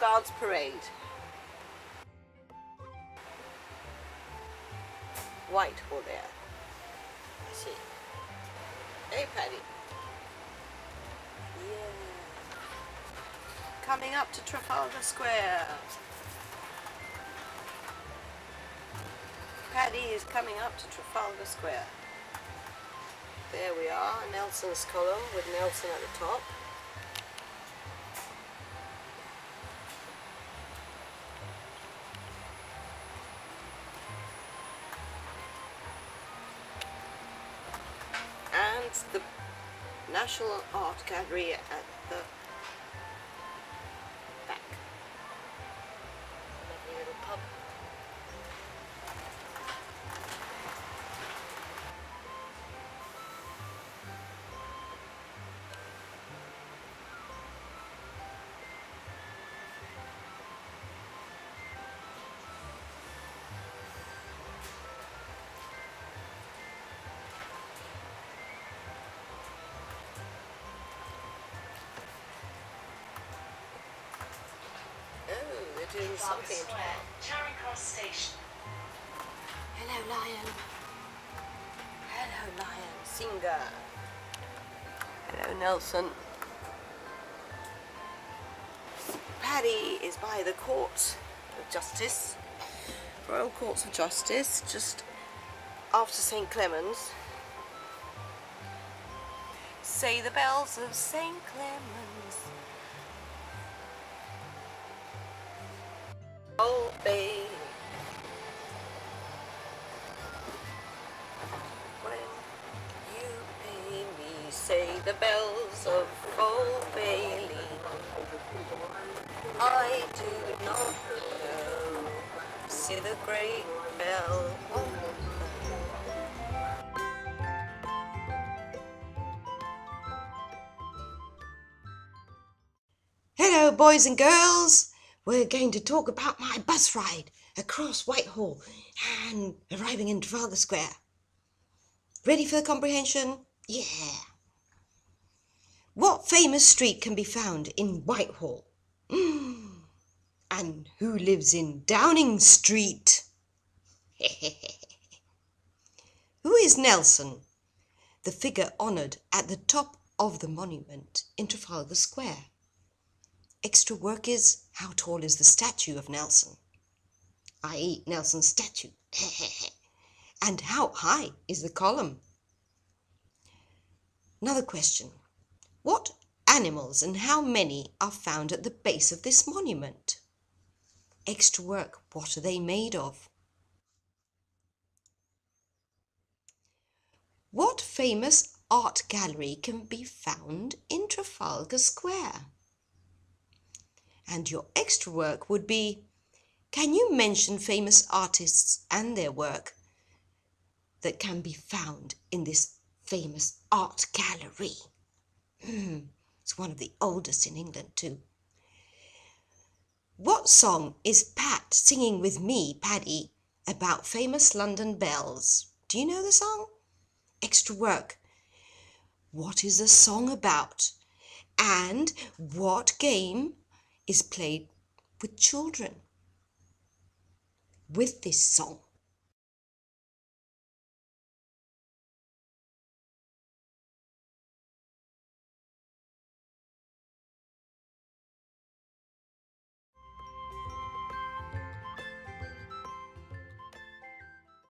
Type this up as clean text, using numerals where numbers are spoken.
Guards Parade. Whitehall there. I see. Hey, Paddy. Yeah. Coming up to Trafalgar Square. Paddy is coming up to Trafalgar Square. There we are, Nelson's Column with Nelson at the top. And the National Art Gallery at the back. Lovely little pub. Doing something. Square, Charing Cross Station. Hello, Lion. Hello, Lion. Singer. Hello, Nelson. Paddy is by the Court of Justice. Royal Courts of Justice, just after St. Clement's. Say the bells of St. Clement's. Old Bailey. When you pay me, say the bells of Old Bailey. I do not know. See the great bell. Hello, boys and girls. We're going to talk about my bus ride across Whitehall and arriving in Trafalgar Square. Ready for comprehension? Yeah. What famous street can be found in Whitehall? And who lives in Downing Street? Who is Nelson, the figure honoured at the top of the monument in Trafalgar Square? Extra work is, how tall is the statue of Nelson? i.e. Nelson's statue. And how high is the column? Another question. What animals and how many are found at the base of this monument? Extra work, what are they made of? What famous art gallery can be found in Trafalgar Square? And your extra work would be, can you mention famous artists and their work that can be found in this famous art gallery? It's one of the oldest in England too. What song is Pat singing with me, Paddy, about famous London bells? Do you know the song? Extra work. What is the song about? And what game is played with children with this song?